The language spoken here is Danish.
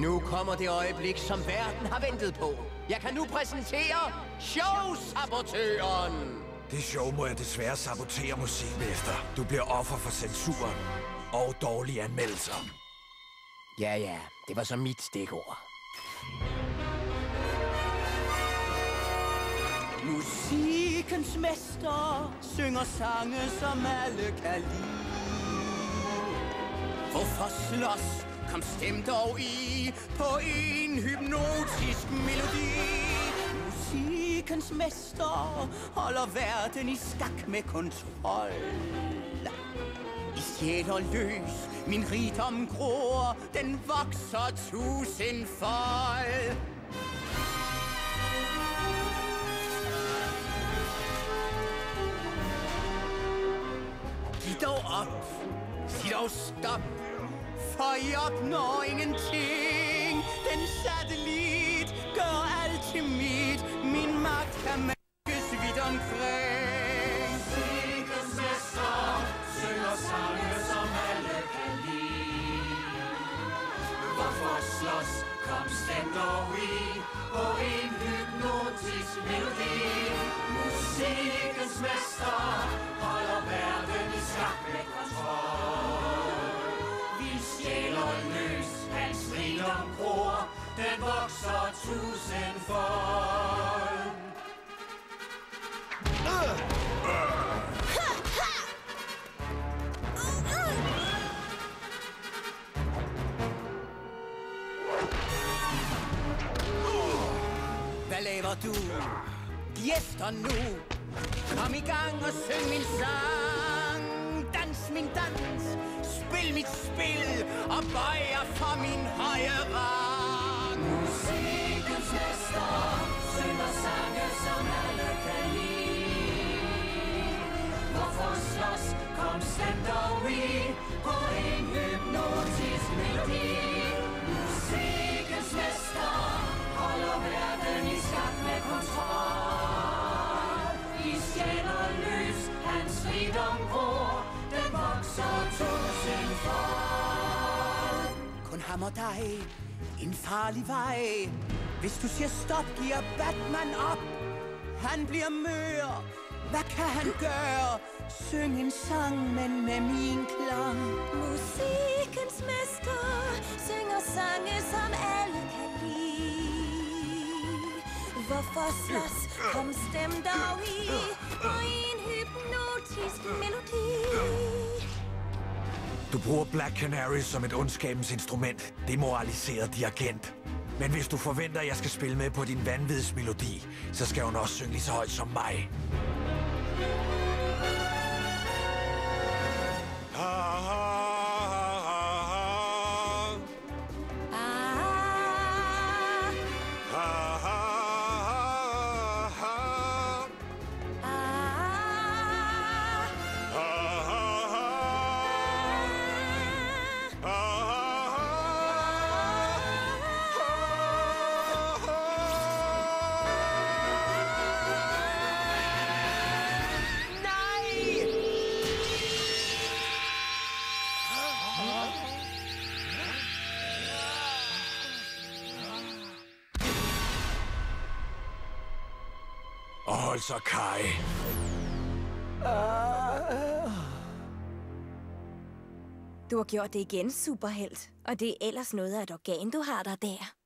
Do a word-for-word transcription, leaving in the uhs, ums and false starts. Nu kommer det øjeblik, som verden har ventet på. Jeg kan nu præsentere Showsabotøren. Det show må jeg desværre sabotere musikken efter. Du bliver offer for censuren og dårlige anmeldelser. Ja, ja. Det var så mit stikord. Musikens mester synger sange, som alle kan lide. Hvorfor slås? Kom, stem dog i på en hypnotisk melodi. Musikens mester holder verden i skak med kontrol. I sjæl og løs, min rigdom gror, den vokser tusindfold. Giv dog op, sig dog stop, for I opnår ingenting. Den satellit gør alt til mit. Min magt kan mærkes vidt omkring. Musikens mester synger sange, som alle kan lide. Hvorfor slås? Kom, stem dog i på en hypnotisk melodi. Musikens mester holder verden i skak med kontrol. Sjæler løs, hans rigdom gror, den vokser tusindfold. Uh. Uh. Ha, ha. Uh, uh. Uh. Hvad laver du? Gæster nu! Kom i gang og syng min sang! Dans min dans! Spil mit spil og bøjer for min høje rang. Musikens mester synger sange, som alle kan lide. Hvorfor slås? Kom, stem dog i på en hypnotisk melodi. Musikens mester holder verden i skak med kontrol. I sjæl og lys, hans rigdom gror, den vokser tusindfold. Kun ham og dig, en farlig vej. Hvis du siger stop, giver Batman op. Han bliver mør. Hvad kan han gøre? Syng en sang, men med min klang. Musikens mester synger sange, som alle kan lide. Hvorfor slås? Kom, stem dog i på en hypnotisk melodi. Du bruger Black Canary som et ondskabens instrument. Det moraliserer de agent. Men hvis du forventer, at jeg skal spille med på din vanvidsmelodi, så skal hun også synge lige så højt som mig. Og hold så, Kai. Du har gjort det igen, superhelt. Og det er ellers noget af et organ, du har der der.